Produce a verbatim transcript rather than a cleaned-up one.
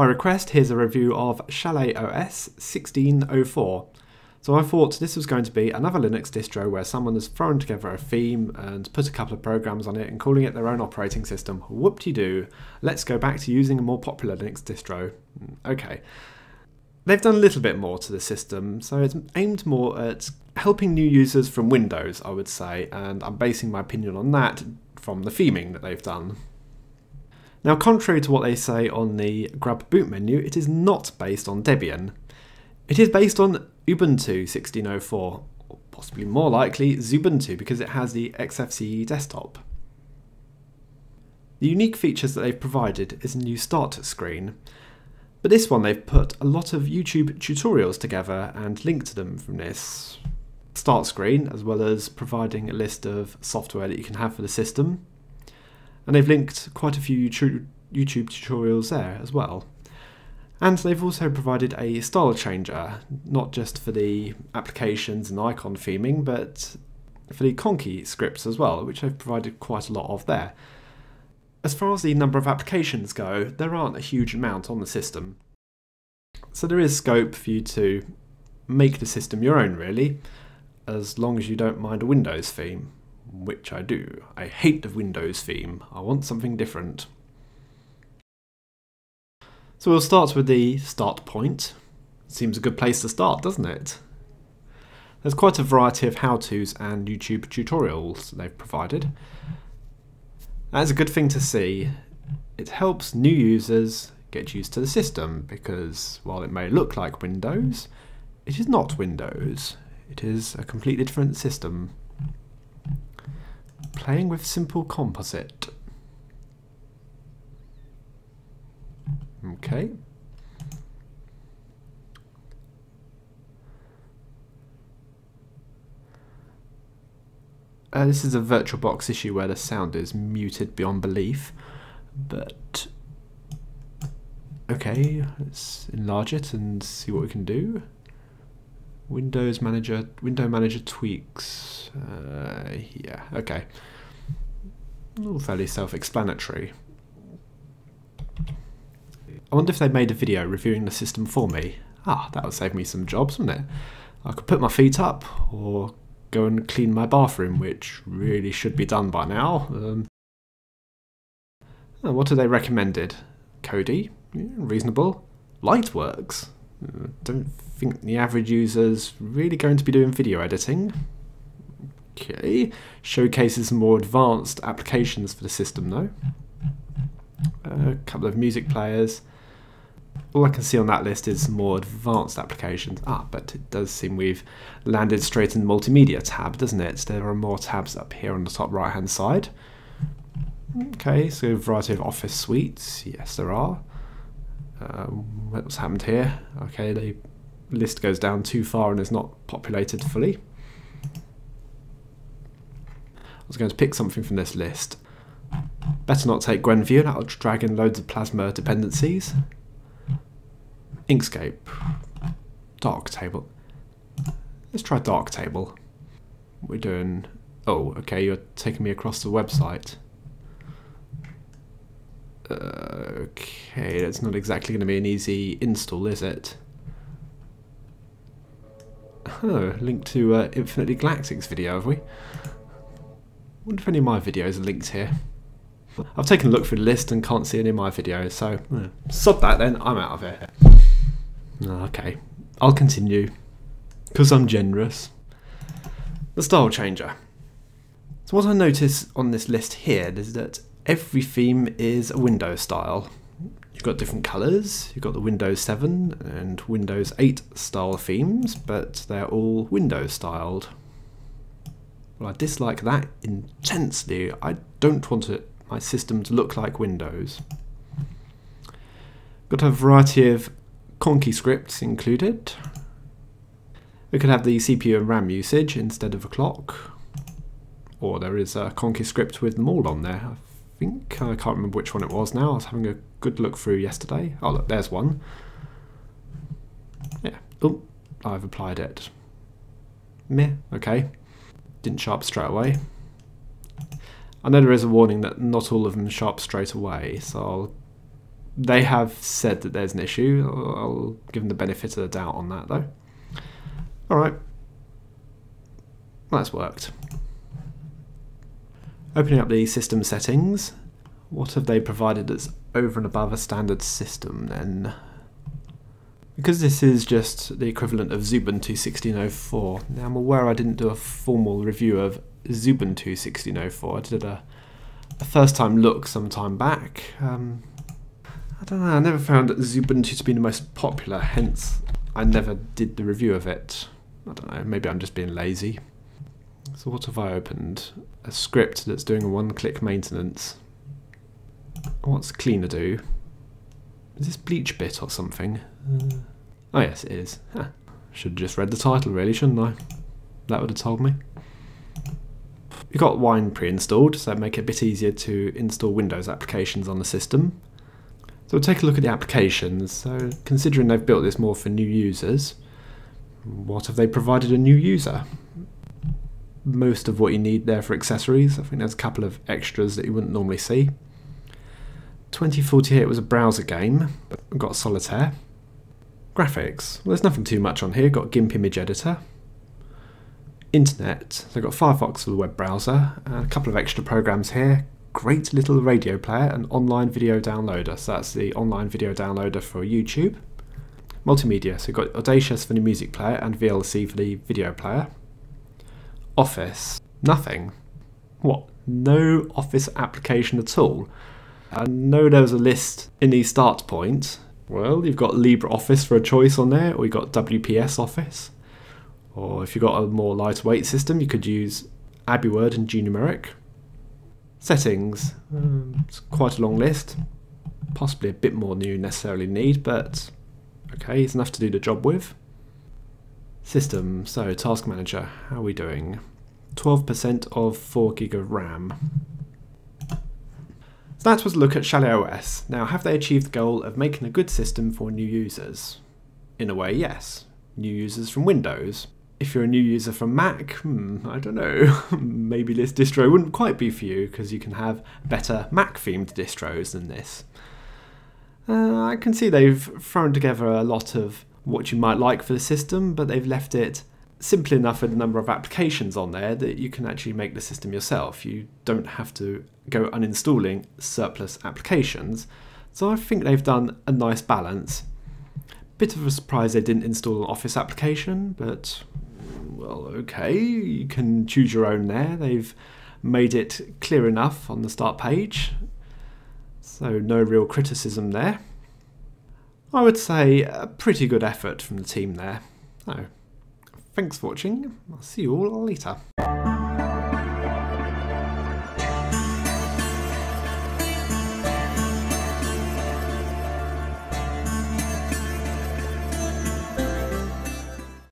By request, here's a review of ChaletOS sixteen oh four. So I thought this was going to be another Linux distro where someone has thrown together a theme and put a couple of programs on it and calling it their own operating system. Whoop-de-doo. Let's go back to using a more popular Linux distro. Okay. They've done a little bit more to the system, so it's aimed more at helping new users from Windows, I would say, and I'm basing my opinion on that from the theming that they've done. Now, contrary to what they say on the grub boot menu, it is not based on Debian. It is based on Ubuntu sixteen oh four, or possibly more likely Xubuntu, because it has the X F C E desktop. The unique features that they've provided is a new start screen, but this one they've put a lot of YouTube tutorials together and linked to them from this start screen, as well as providing a list of software that you can have for the system. And they've linked quite a few YouTube tutorials there as well. And they've also provided a style changer, not just for the applications and icon theming, but for the Conky scripts as well, which they've provided quite a lot of there. As far as the number of applications go, there aren't a huge amount on the system. So there is scope for you to make the system your own, really, as long as you don't mind a Windows theme, which I do. I hate the Windows theme. I want something different. So we'll start with the start point. Seems a good place to start, doesn't it? There's quite a variety of how-tos and YouTube tutorials they've provided. That's a good thing to see. It helps new users get used to the system because while it may look like Windows, it is not Windows. It is a completely different system. Playing with simple composite. Okay. Uh, this is a VirtualBox issue where the sound is muted beyond belief, but okay, let's enlarge it and see what we can do. Windows Manager, Window Manager tweaks. Uh, yeah, okay. All fairly self-explanatory. I wonder if they made a video reviewing the system for me. Ah, that would save me some jobs, wouldn't it? I could put my feet up or go and clean my bathroom, which really should be done by now. Um, what do they recommended? Kodi, yeah, reasonable. Lightworks. I don't think the average user's really going to be doing video editing. Okay, showcases more advanced applications for the system though. A couple of music players. All I can see on that list is more advanced applications. Ah, but it does seem we've landed straight in the multimedia tab, doesn't it? There are more tabs up here on the top right-hand side. Okay, so a variety of office suites. Yes, there are. Um, what's happened here? Okay, the list goes down too far and is not populated fully. I was going to pick something from this list. Better not take Gwenview, that'll drag in loads of plasma dependencies. Inkscape, Darktable. Let's try Darktable. We're doing. Oh, okay. You're taking me across the website. Uh, okay, that's not exactly going to be an easy install, is it? Oh, link to uh, Infinity Galactic's video, have we? Wonder if any of my videos are linked here. I've taken a look through the list and can't see any of my videos, so yeah. Sod that then. I'm out of here. Okay, I'll continue, because I'm generous. The style changer. So what I notice on this list here is that every theme is a Windows style. You've got different colours, you've got the Windows seven and Windows eight style themes, but they're all Windows styled. Well, I dislike that intensely. I don't want it, my system to look like Windows. Got a variety of Conky scripts included. We could have the C P U and RAM usage instead of a clock. Or there is a Conky script with them all on there, I think. I can't remember which one it was now. I was having a good look through yesterday. Oh look, there's one. Yeah, oh, I've applied it. Meh, okay. Didn't sharp straight away. I know there is a warning that not all of them sharp straight away, so I'll they have said that there's an issue. I'll, I'll give them the benefit of the doubt on that though. All right, that's worked. Opening up the system settings, what have they provided that's over and above a standard system then? Because this is just the equivalent of Xubuntu sixteen oh four. Now I'm aware I didn't do a formal review of Xubuntu sixteen oh four. I did a, a first time look some time back. Um, I don't know, I never found Xubuntu to be the most popular, hence I never did the review of it. I don't know, maybe I'm just being lazy. So what have I opened? A script that's doing a one-click maintenance. What's cleaner do? Is this Bleachbit or something? Uh, oh yes, it is. Huh. Should have just read the title really, shouldn't I? That would have told me. We've got Wine pre-installed, so make it a bit easier to install Windows applications on the system. So we'll take a look at the applications. So considering they've built this more for new users, what have they provided a new user? Most of what you need there for accessories. I think there's a couple of extras that you wouldn't normally see. twenty forty-eight was a browser game. We've got Solitaire. Graphics. Well, there's nothing too much on here. Got Gimp image editor. Internet. So I've got Firefox for the web browser. And a couple of extra programs here. Great little radio player and online video downloader. So that's the online video downloader for YouTube. Multimedia. So we've got Audacious for the music player and V L C for the video player. Office. Nothing. What? No Office application at all. I know there was a list in the start point. Well, you've got LibreOffice for a choice on there, or you've got W P S Office. Or if you've got a more lightweight system, you could use AbiWord and Gnumeric. Settings. Um, it's quite a long list. Possibly a bit more than you necessarily need, but okay, it's enough to do the job with. System, so task manager, how are we doing? twelve percent of four gig of RAM. So that was a look at ChaletOS. Now, have they achieved the goal of making a good system for new users? In a way, yes. New users from Windows. If you're a new user from Mac, hmm, I don't know, maybe this distro wouldn't quite be for you because you can have better Mac-themed distros than this. Uh, I can see they've thrown together a lot of what you might like for the system, but they've left it simple enough with a number of applications on there that you can actually make the system yourself. You don't have to go uninstalling surplus applications. So I think they've done a nice balance. Bit of a surprise they didn't install an Office application, but well, okay, you can choose your own there. They've made it clear enough on the start page, so no real criticism there. I would say a pretty good effort from the team there. So, thanks for watching. I'll see you all later.